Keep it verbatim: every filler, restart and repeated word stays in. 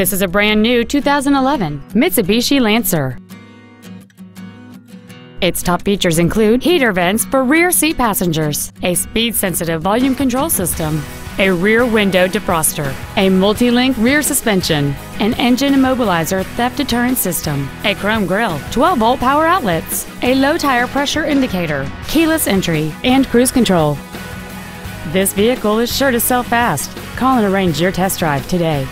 This is a brand new two thousand eleven Mitsubishi Lancer. Its top features include heater vents for rear seat passengers, a speed-sensitive volume control system, a rear window defroster, a multi-link rear suspension, an engine immobilizer theft deterrent system, a chrome grille, twelve volt power outlets, a low tire pressure indicator, keyless entry, and cruise control. This vehicle is sure to sell fast. Call and arrange your test drive today.